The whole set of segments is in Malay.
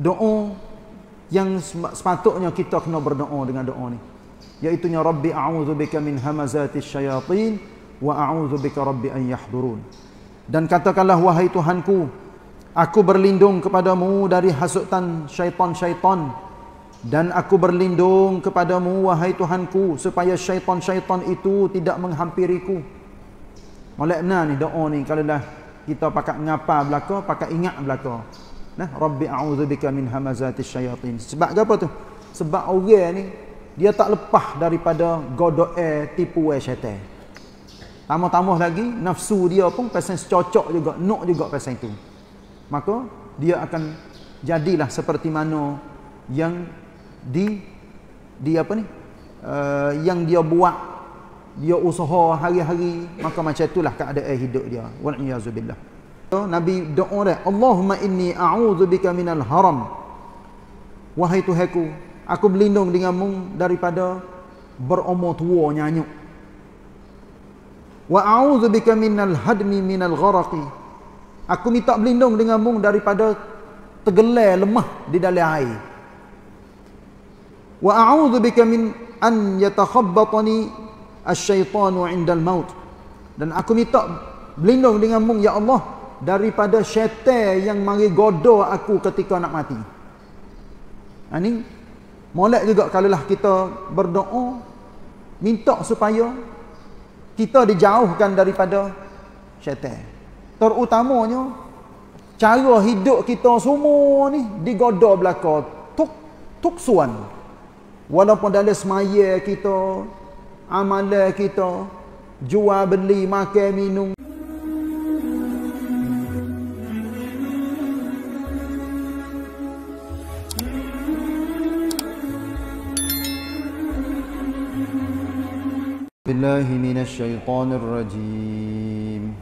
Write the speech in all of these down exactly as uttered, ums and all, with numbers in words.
doa yang sepatutnya kita kena berdoa dengan doa ni, iaitu ya Rabbi a'udzubika min hamazatis syayatin wa a'udzubika Rabbi an yahdurun. Dan katakanlah wahai Tuhanku, aku berlindung kepadamu dari hasutan syaitan-syaitan, dan aku berlindung kepadamu wahai Tuhanku supaya syaitan-syaitan itu tidak menghampiriku. Molekna ni doa ni kalau dah kita pakat ngapa belaka, pakat ingat belaka. Nah, Rabbi a'udzubika min hamazatis syayatin. Sebab apa tu? Sebab orang ni dia tak lepas daripada godoe tipu syaitan. Tambah-tambah lagi nafsu dia pun pasal cocok juga, nuk juga pasal itu. Maka dia akan jadilah seperti mana yang di di apa ni? Uh, yang dia buat, dia usaha hari-hari, maka macam itulah keadaan hidup dia. Wal iyazu billah. Nabi doa dia, Allahumma inni a'udzubika minal haram. Wahai Tuhanku, aku berlindung denganmu daripada berumur tua nyanyuk. Wa a'udzubika minal hadmi minal gharaqi. Aku minta berlindung denganmu daripada tergelar lemah di dalam air. Wa a'udzubika min an yatakhabbatani asyaitanu indal maut. Dan aku minta berlindung denganmu ya Allah daripada syaitan yang mari goda aku ketika nak mati. Ha ni molek juga kalaulah kita berdoa minta supaya kita dijauhkan daripada syaitan. Terutamanya cara hidup kita semua ni digoda belaka tuk tuk suan. Walaupun dalam semaya kita, amalan kita, jual beli, makan minum. Billahi minasy syaithanir rajim.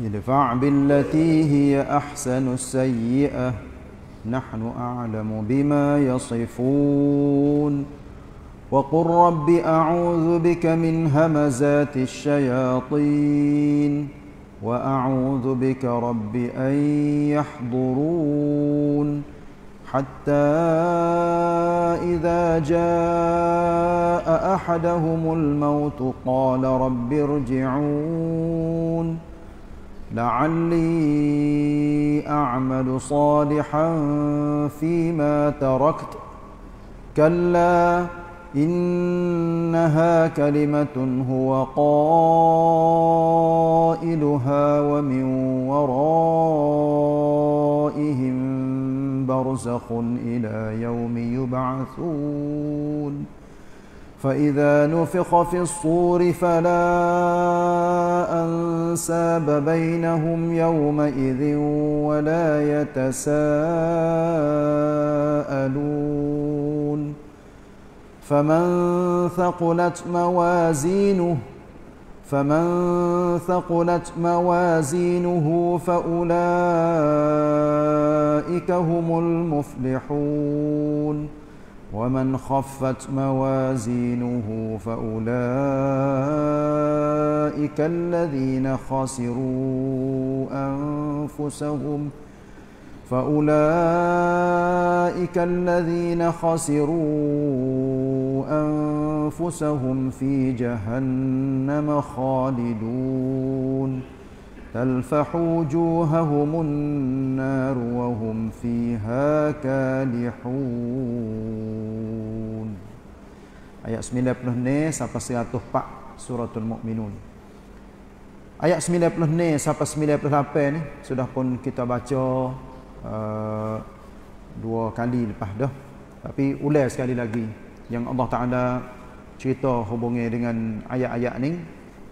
Idfa' billati hiya ahsanus sayyi'ah. Nahnu a'lamu bima yasifun. وَقُلْ رَبِّ أَعُوذُ بِكَ مِنْ هَمَزَاتِ الشَّيَاطِينِ وَأَعُوذُ بِكَ رَبِّ أَنْ يَحْضُرُونَ حَتَّى إِذَا جَاءَ أَحَدَهُمُ الْمَوْتُ قَالَ رَبِّ ارْجِعُونِ لَعَلِّي أَعْمَلُ صَالِحًا فِيمَا تَرَكْتُ كَلَّا إنها كلمة هو قائلها ومن ورائهم برزخ إلى يوم يبعثون فإذا نفخ في الصور فلا أنساب بينهم يومئذ ولا يتساءلون فَمَنْ ثَقُلَتْ مَوَازِينُهُ فَمَنْ ثَقُلَتْ مَوَازِينُهُ فَأُولَئِكَ هُمُ الْمُفْلِحُونَ وَمَنْ خَفَّتْ مَوَازِينُهُ فَأُولَئِكَ الَّذِينَ خَسِرُوا أَنفُسَهُمْ فَأُولَئِكَ الَّذِينَ خَسِرُوا أَنفُسَهُمْ فِي جَهَنَّمَ خَالِدُونَ تَلْفَحُ وُجُوهَهُمُ النَّارُ وَهُمْ فِيهَا كَالِحُونَ. Ayat sembilan puluh sampai seratus empat Suratul Mukminun. Ayat sembilan puluh sampai sembilan puluh lapan ni sudah pun kita baca uh, dua kali lepas dah. Tapi ulang sekali lagi yang Allah Taala cerita hubungnya dengan ayat-ayat ni,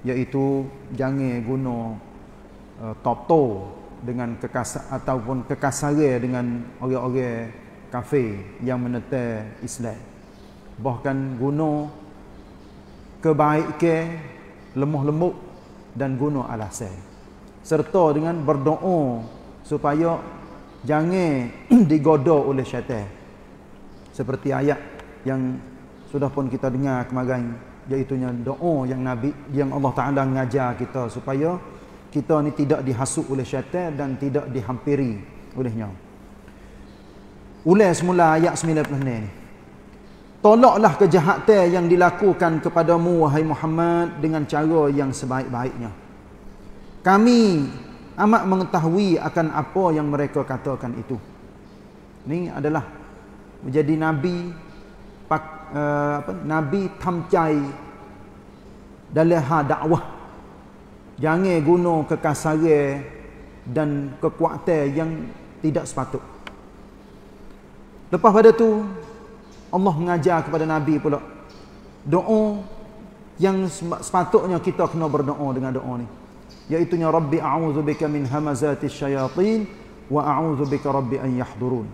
iaitu jangan guna uh, top-top dengan kekasar ataupun kekasaran dengan orang-orang kafir yang menentang Islam. Bahkan guna kebaikan, lemah lembut dan guna alasan, serta dengan berdoa supaya jangan digoda oleh syaitan seperti ayat yang sudah pun kita dengar kemarin, iaitu doa yang Nabi yang Allah Taala mengajar kita supaya kita ni tidak dihasut oleh syaitan dan tidak dihampiri olehnya. Ulang semula ayat sembilan puluh ni. Tolaklah kejahatan yang dilakukan kepadamu, wahai Muhammad, dengan cara yang sebaik-baiknya. Kami amat mengetahui akan apa yang mereka katakan itu. Ini adalah menjadi Nabi pak, uh, apa, Nabi tamcai dalam hal dakwah. Jangan guna kekasaran dan kekuatan yang tidak sepatut. Lepas pada tu, Allah mengajar kepada Nabi pula doa yang sepatutnya kita kena berdoa dengan doa ni, iaitu ya Rabbi a'udzubika min hamazatis syayatin wa a'udzubika Rabbi an yahdurun.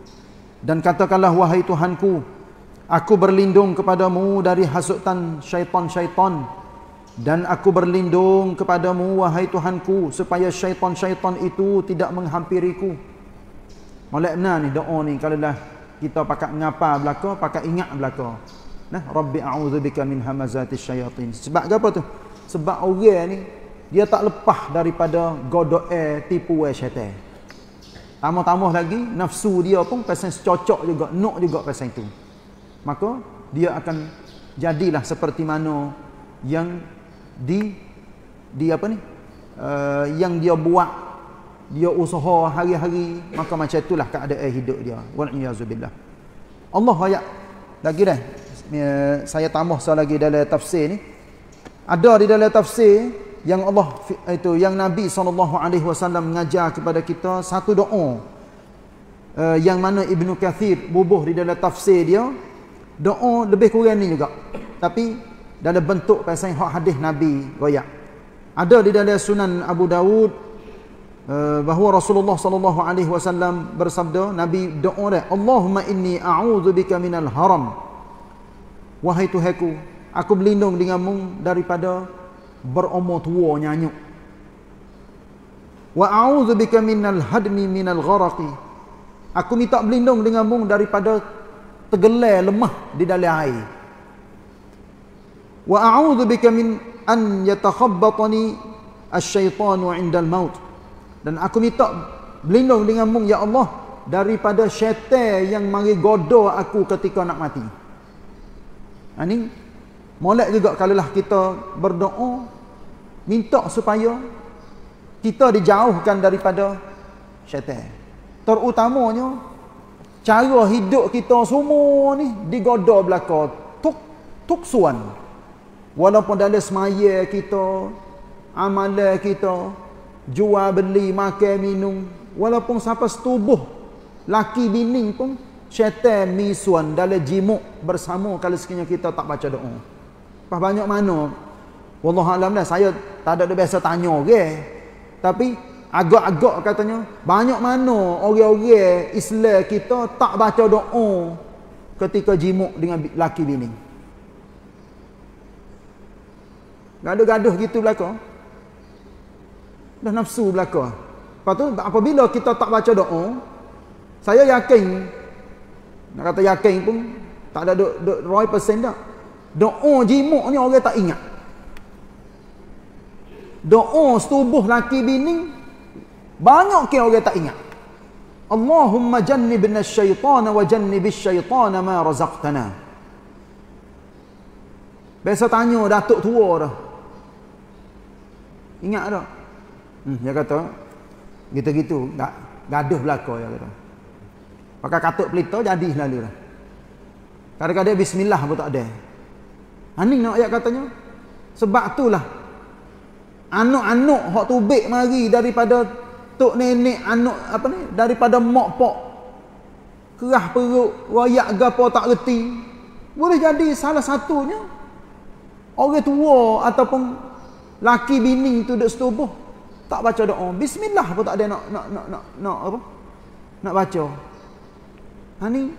Dan katakanlah, wahai Tuhanku, aku berlindung kepadamu dari hasutan syaitan-syaitan, dan aku berlindung kepadamu, wahai Tuhanku, supaya syaitan-syaitan itu tidak menghampiriku. Molek mana ni doa ni? Kalau dah kita pakat ngapa belaka, pakat ingat belaka. Nah, Rabbi a'udzubika min hamazatis syayatin. Sebab apa tu? Sebab orang ni dia tak lepas daripada godaan tipuan syaitan. Tambah-tambah lagi nafsu dia pun pasal cocok juga, nok juga pasal itu. Maka dia akan jadilah seperti mana yang di di apa ni uh, yang dia buat, dia usaha hari-hari, maka macam itulah keadaan hidup dia. Wal iazubillah. Allah ayat lagi dah, uh, saya tambah soal lagi dalam tafsir ni. Ada di dalam tafsir yang Allah itu yang Nabi sallallahu alaihi wasallam mengajar kepada kita satu doa uh, yang mana Ibnu Katsir bubuh di dalam tafsir dia. Doa lebih kurang ni juga, tapi dalam bentuk pasal hak hadis Nabi royak. Ada di dalam Sunan Abu Dawud bahawa Rasulullah sallallahu alaihi wasallam bersabda, Nabi doa dia, Allahumma inni a'udzubika minal haram. Wahai Tuhanku, aku berlindung denganmu daripada berumur tua nyanyuk. Wa a'udzubika minal hadmi minal gharaqi. Aku minta berlindung denganmu daripada tergelar lemah di dalam air. Wa a'udzu bika min an yatakhabbatani asy-syaitanu 'inda al-maut. Dan aku minta berlindung denganmu ya Allah daripada syaitan yang mari goda aku ketika nak mati. Ha ni molek juga kalaulah kita berdoa minta supaya kita dijauhkan daripada syaitan. Terutamanya cara hidup kita semua ni digoda belaka tuk tuksuan. Walaupun dalam semaya kita, amalan kita, jual beli, makan minum, walaupun sampai setubuh laki bini pun syaitan misuan dalam jimuk bersama kalau sekiranya kita tak baca doa. Pas banyak mana wallahu alam dah, saya tak ada biasa tanya orang, okay? Tapi agak-agak katanya banyak mana orang-orang Islam kita tak baca doa ketika jimuk dengan laki bini. Gaduh-gaduh gitu belaka. Dah nafsu belaka. Lepas tu apabila kita tak baca doa, saya yakin, nak kata yakin pun tak ada duk duk seratus peratus dah. Doa jimuk ni orang tak ingat. Doa setubuh laki bini banyak ke orang tak ingat. Allahumma jannibna asy-syaitana wa jannibish syaitana ma razaqtana. Biasa tanya datuk tua dah. Ingat tak? Hmm, dia kata gitu-gitu, tak gaduh belaka dia kata. Pakai katuk pelita jadi selalu dah. Kadang-kadang bismillah pun tak ada. Aning nak ayat katanya. Sebab itulah anak-anak hak tubik mari daripada tok nenek anak apa ni daripada mak pak. Kerah perut, royak gapo tak reti. Boleh jadi salah satunya orang tua ataupun laki bini tu duduk setubuh tak baca doa. Bismillah pun tak ada nak nak nak nak, nak apa? Nak baca. Ha ni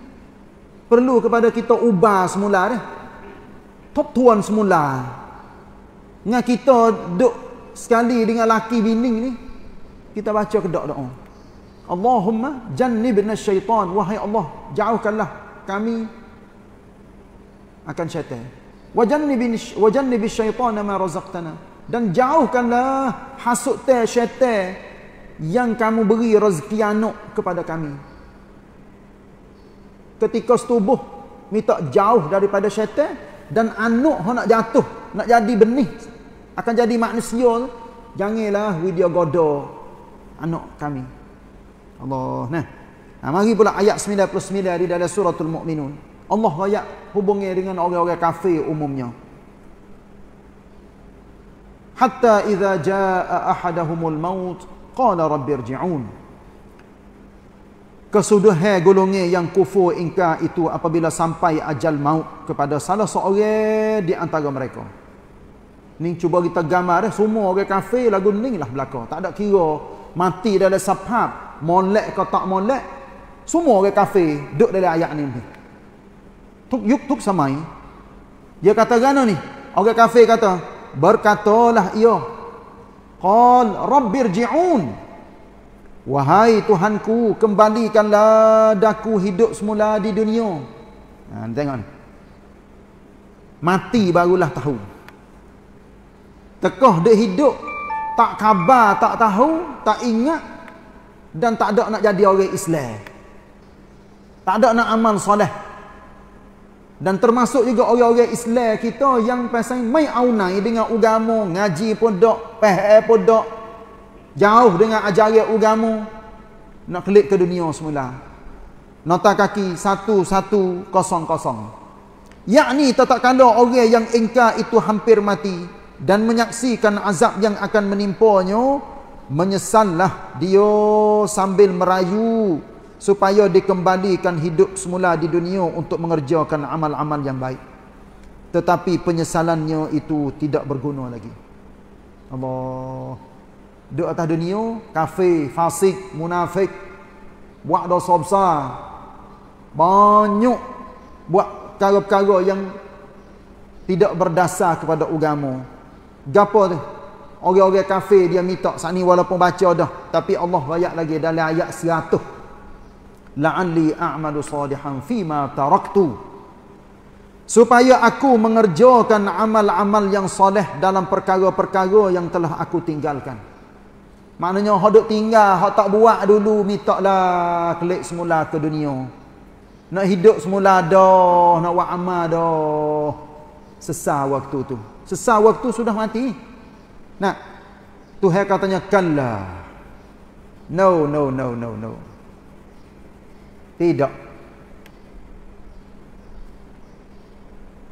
perlu kepada kita ubah semula dah. Top tuan semula. Dengan kita duduk sekali dengan laki bini ni kita baca kedak doa. Allahumma jannibna syaitan, wahai Allah, jauhkanlah kami akan syaitan. Wajannibni wajannibisy syaitana ma razaqtana. Dan jauhkanlah hasut teh syaitan yang kamu beri rezeki anak kepada kami. Ketika setubuh minta jauh daripada syaitan, dan anak nak jatuh, nak jadi benih, akan jadi manusia, janganlah dia goda anak kami. Allah. Nah, nah mari pula ayat sembilan puluh sembilan di dalam suratul Mukminun. Allah ayat hubungi dengan orang-orang kafir umumnya. Hatta idza jaa ahadahumul maut qala rabbi irji'un. Kesudahan golongan yang kufur ingkar itu apabila sampai ajal maut kepada salah seorang di antara mereka. Ni cuba kita gambar eh, semua orang kafir lagu ni lah belaka. Tak ada kira mati dalam safhab, molek ke tak molek, semua orang kafir duk dalam ayat ni. Tuk yuk tuk samai. Dia kata gano ni? Orang kafir kata, berkatalah ia, qal rabbirji'un, wahai Tuhanku, kembalikanlah daku hidup semula di dunia. Ha, tengok ni, mati barulah tahu. Tekah dia hidup, tak khabar, tak tahu, tak ingat, dan tak ada nak jadi orang Islam, tak ada nak amal soleh. Dan termasuk juga orang-orang Islam kita yang pasang mai aunai dengan agama, ngaji pun dok, P H pun dok, jauh dengan ajaran agama, nak klik ke dunia semula. Nota kaki satu satu kosong kosong. Yakni tatkala orang yang ingkar itu hampir mati dan menyaksikan azab yang akan menimpanya, menyesallah dia sambil merayu supaya dikembalikan hidup semula di dunia untuk mengerjakan amal-amal yang baik. Tetapi penyesalannya itu tidak berguna lagi. Allah. Duduk atas dunia, kafir, fasik, munafik, buat dosa besar, banyak buat perkara-perkara yang tidak berdasar kepada agama. Gapo tu? Orang-orang kafir dia minta sani walaupun baca dah, tapi Allah ayat lagi dalam ayat seratus. La'alli a'malu salihan fima taraktu, supaya aku mengerjakan amal-amal yang soleh dalam perkara-perkara yang telah aku tinggalkan. Maknanya hak duk tinggal, hak tak buat dulu, mintalah kelik semula ke dunia. Nak hidup semula dah, nak buat amal dah. Sesah waktu tu. Sesah waktu sudah mati. Nah, Tuhan katanya kalla. No, no, no, no, no. Tidak.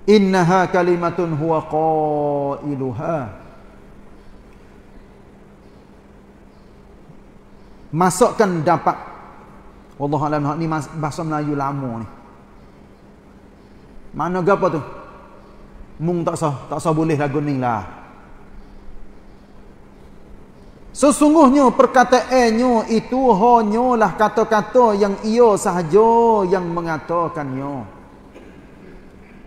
Innaha kalimatun huwa qailuha. Masukkan dapat. Wallahu alam, hak ni bahasa Melayu lama ni. Mana gapo tu? Mung tak sah, tak sah boleh lagu ni lah. Sesungguhnya perkataannya itu hanyalah kata-kata yang ia sahaja yang mengatakannya.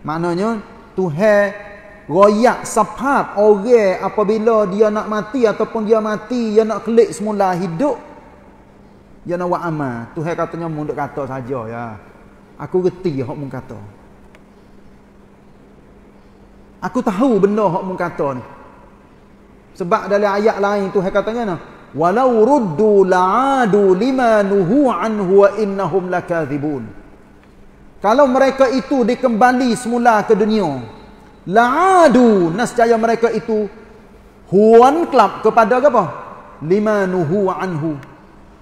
Maknanya Tuhan royak safhab orang apabila dia nak mati ataupun dia mati, dia nak kelik semula hidup, dia nak buat amal. Tuhan katanya mung duk kata saja ya. Aku reti hak mung kata. Aku tahu benda hak mung kata ni. Sebab dalam ayat lain Tuhan katanya, walau ruddu la'adu lima nuhu anhu wa innahum lakadzibun. Kalau mereka itu dikembali semula ke dunia, la'adu, nescaya mereka itu huan kelab kepada apa? Lima nuhu anhu.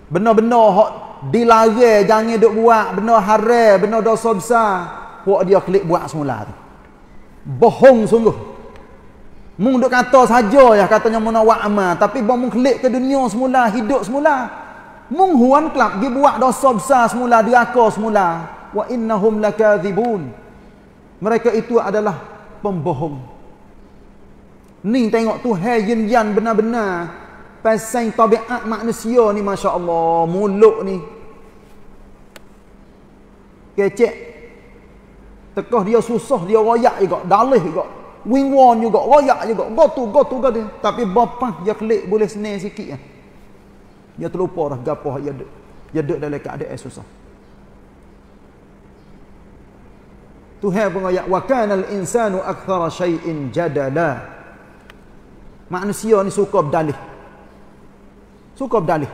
Benar-benar hak dilarang jangan duk buat, benar haram, benar dosa besar, hak dia klik buat semula tu. Bohong sungguh. Mung duk kata saja ya katanya mung nak buat amal, tapi bang mung kelik ke dunia semula, hidup semula. Mung huan kelab dia buat dosa besar semula, deraka semula. Wa innahum lakadzibun. Mereka itu adalah pembohong. Ni tengok Tuhan yin yan benar-benar pasang tabiat manusia ni, masya-Allah, mulut ni kecek. Tekah dia susah, dia royak juga, dalih juga. Wingwan juga, royak juga, gotu, gotu, gotu. Tapi bapa dia kelik boleh senang sikit ya. Dia terlupa dah gapo dia duduk. Dia duduk dalam keadaan susah. Tuhan pun ayat wa kana al insanu akthara syai'in jadala. Manusia ni suka berdalih. Suka berdalih.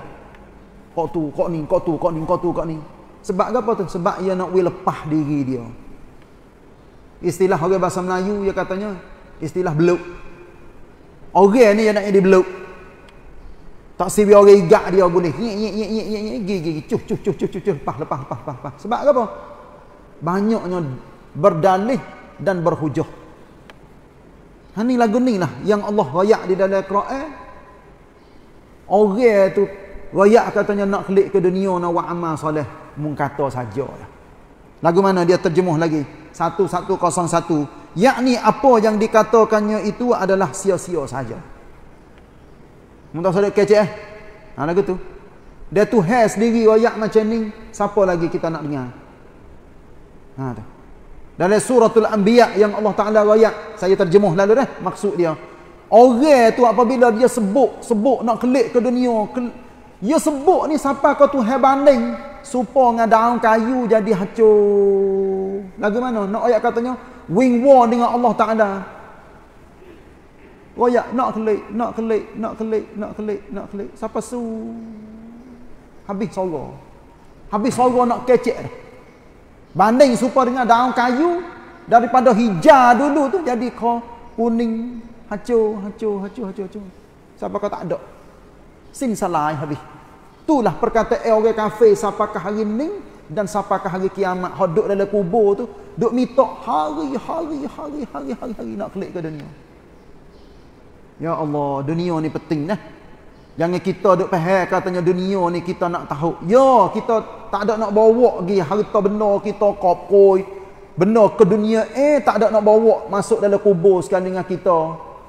Kau tu, kau ni, kau tu, kau ni, kau tu, kau ni. Sebab apa tu? Sebab dia nak lepas diri dia. Istilah orang bahasa Melayu dia katanya, istilah beluk. Orang ni dia nak jadi beluk. Tak sibi orang igak dia guna. Nyek nyek nyek nyek nyek nyek gigi gigi cuh cuh cuh cuh cuh lepas lepas lepas lepas. Sebab apa? Banyaknya berdalih dan berhujah. Ha ni lagu ni lah yang Allah royak di dalam Quran. Orang tu royak katanya nak klik ke dunia nak buat amal soleh, mung kata sajalah. Lagu mana dia terjemuh lagi? satu satu kosong satu. Yakni apa yang dikatakannya itu adalah sia-sia saja. Mung tak soleh kecek eh. Ha lagu tu. Dia tu hai sendiri royak macam ni, siapa lagi kita nak dengar? Ha tu. Dalam suratul Anbiya yang Allah Ta'ala royak, saya terjemuh lalu dah, maksud dia. Orang tu apabila dia sebut, sebut nak kelik ke dunia, ke, dia sebut ni siapa kau tu hebanding, supaya dengan daun kayu jadi hancur. Lagu mana? Nak ayat katanya, wing war dengan Allah Ta'ala. Royak nak kelik, nak kelik, nak kelik, nak kelik, nak kelik. Siapa suruh? Habis sorga. Habis sorga nak kecek dah. Banding supaya dengan daun kayu, daripada hijau dulu tu jadi kau kuning, hancur, hancur, hancur, hancur, hancur. Siapa kau tak ada? Sin salah habis. Itulah perkataan orang kafir siapakah hari ni dan siapakah hari kiamat. Hak duduk dalam kubur tu, duduk mitok hari, hari, hari, hari, hari, hari nak klik ke dunia. Ya Allah, dunia ni penting dah. Jangan kita duk faham katanya dunia ni kita nak tahu. Ya, kita tak ada nak bawa pergi harta benda kita kopoi. Benda ke dunia eh tak ada nak bawa masuk dalam kubur sekali dengan kita.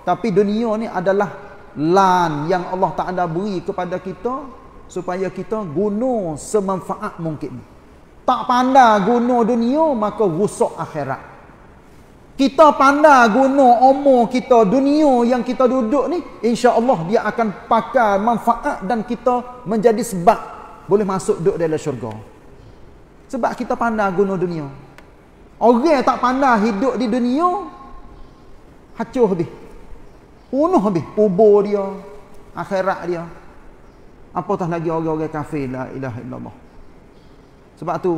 Tapi dunia ni adalah lan yang Allah Ta'ala beri kepada kita supaya kita guna semanfaat mungkin. Tak pandai guna dunia maka rusak akhirat. Kita pandai guna umur kita, dunia yang kita duduk ni, insya-Allah dia akan pakai manfaat dan kita menjadi sebab boleh masuk duduk dalam syurga. Sebab kita pandai guna dunia. Orang tak pandai hidup di dunia, hancur habis. Bunuh habis kubur dia, akhirat dia. Apatah lagi orang-orang kafir, la ilaha illallah. Sebab tu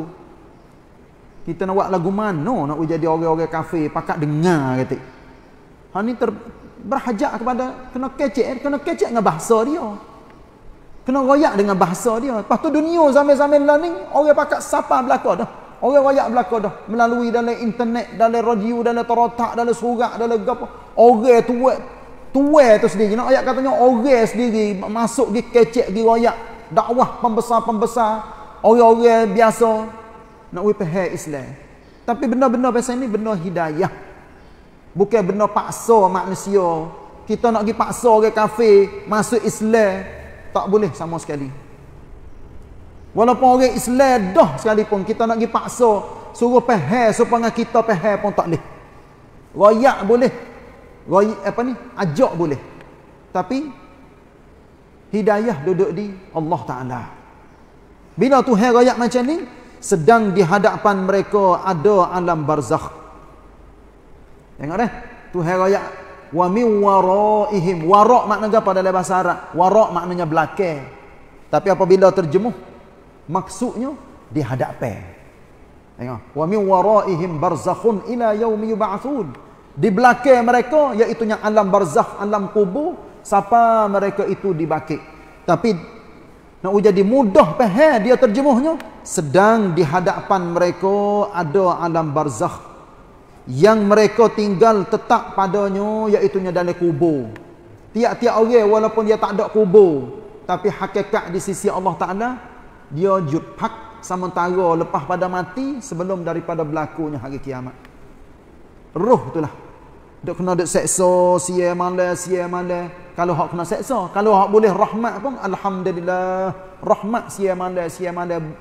kita nak buat lagu mana nak jadi orang-orang kafir pakak dengar kata. Ha ni ter, berhajat kepada kena kecek, kena kecek dengan bahasa dia. Kena royak dengan bahasa dia. Lepas tu dunia zaman-zaman lah ni orang pakak sapa belaka dah. Orang royak belaka dah melalui dalam internet, dalam radio, dalam terotak, dalam surat, dalam apa. Orang tuat tuat tu sendiri. Nak ayat katanya orang sendiri masuk di kecek di royak dakwah pembesar-pembesar, orang-orang biasa nak wipah Islam. Tapi benar-benar pasal ni benar hidayah. Bukan benar paksa manusia. Kita nak pergi paksa orang kafir masuk Islam, tak boleh sama sekali. Walaupun orang Islam dah sekalipun kita nak pergi paksa suruh faham supaya kita faham pun tak boleh. Royak boleh. Royak apa ni? Ajak boleh. Tapi hidayah duduk di Allah Taala. Bila Tuhan royak macam ni, sedang di hadapan mereka ada alam barzakh. Tengok dah. Tuhan royak wa min waraihim. Wara maknanya apa dalam bahasa Arab? Wara maknanya belakang. Tapi apabila terjemuh maksudnya di hadapan. Tengok. Wa min waraihim barzakhun ila yaumi yub'atsun. Di belakang mereka iaitu nya alam barzakh, alam kubur, siapa mereka itu dibangkit. Tapi nak jadi mudah faham dia terjemuhnya, sedang di hadapan mereka ada alam barzakh yang mereka tinggal tetap padanya iaitu dalam kubur. Tiap-tiap orang walaupun dia tak ada kubur, tapi hakikat di sisi Allah Taala dia jubhak sementara lepas pada mati sebelum daripada berlakunya hari kiamat. Roh itulah dok kena dok seksa siang malam siang malam. Kalau hak kena seksa, kalau hak boleh rahmat pun alhamdulillah. Rahmat siang malam siang malam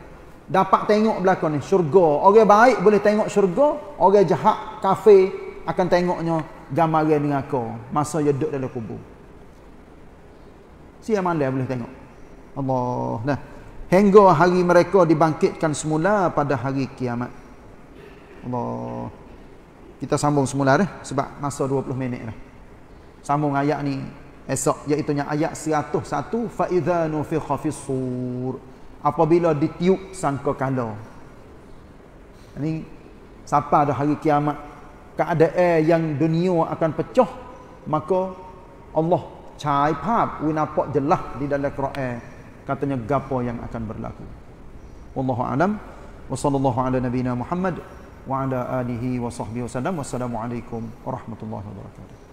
dapat tengok belakang ni syurga. Orang baik boleh tengok syurga, orang jahat kafir akan tengoknya gambaran neraka masa dia duduk dalam kubur. Siang malam boleh tengok. Allah nah. Hingga hari mereka dibangkitkan semula pada hari kiamat. Allah. Kita sambung semula dah sebab masa dua puluh minit dah. Sambung ayat ni esok, iaitunya ayat seratus satu, fa idza nufikha fis-sur, apabila ditiup sangkakala. Ini siapa dah hari kiamat, keadaan yang dunia akan pecah, maka Allah cai bab we nampak jelas di dalam Quran katanya gapo yang akan berlaku. Wallahu a'lam wa sallallahu ala nabiyina Muhammad wa ala alihi wa sahbihi wasallam. Wassalamualaikum warahmatullahi wabarakatuh.